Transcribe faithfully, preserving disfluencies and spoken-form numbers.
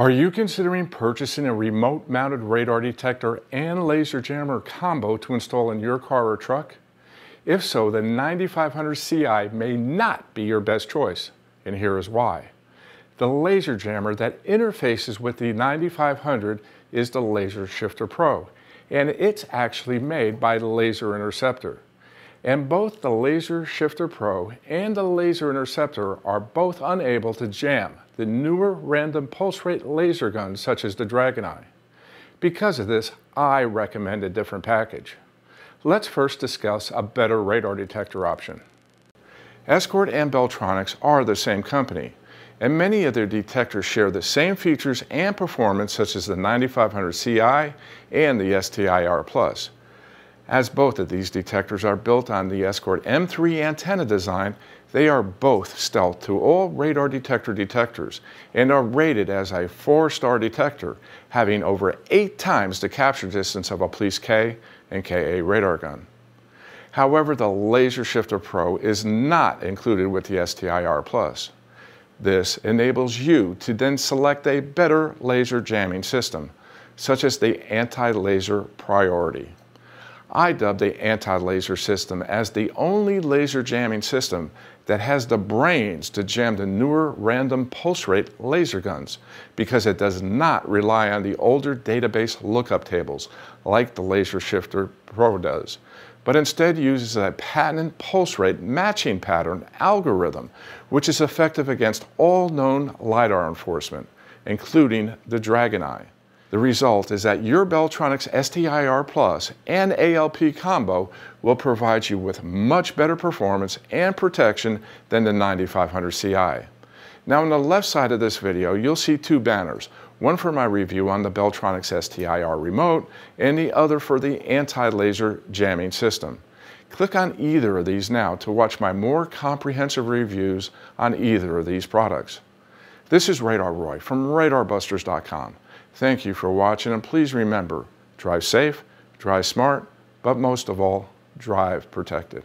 Are you considering purchasing a remote mounted radar detector and laser jammer combo to install in your car or truck? If so, the ninety-five hundred C I may not be your best choice, and here is why. The laser jammer that interfaces with the ninety-five hundred is the Laser Shifter Pro, and it's actually made by Laser Interceptor. And both the Laser Shifter Pro and the Laser Interceptor are both unable to jam the newer random pulse rate laser guns such as the Dragon Eye. Because of this, I recommend a different package. Let's first discuss a better radar detector option. Escort and Beltronics are the same company, and many of their detectors share the same features and performance such as the ninety-five hundred C I and the S T i R Plus. As both of these detectors are built on the Escort M three antenna design, they are both stealth to all radar detector detectors and are rated as a four-star detector, having over eight times the capture distance of a Police K and K A radar gun. However, the Laser Shifter Pro is not included with the S T i R Plus. This enables you to then select a better laser jamming system, such as the AntiLaser Priority. I dub the anti-laser system as the only laser jamming system that has the brains to jam the newer random pulse rate laser guns because it does not rely on the older database lookup tables like the Laser Shifter Pro does, but instead uses a patented pulse rate matching pattern algorithm which is effective against all known LIDAR enforcement, including the Dragon Eye. The result is that your Beltronics S T i R Plus and A L P combo will provide you with much better performance and protection than the ninety-five hundred C I. Now on the left side of this video, you'll see two banners, one for my review on the Beltronics S T i R remote and the other for the anti-laser jamming system. Click on either of these now to watch my more comprehensive reviews on either of these products. This is Radar Roy from Radar Busters dot com. Thank you for watching, and please remember, drive safe, drive smart, but most of all, drive protected.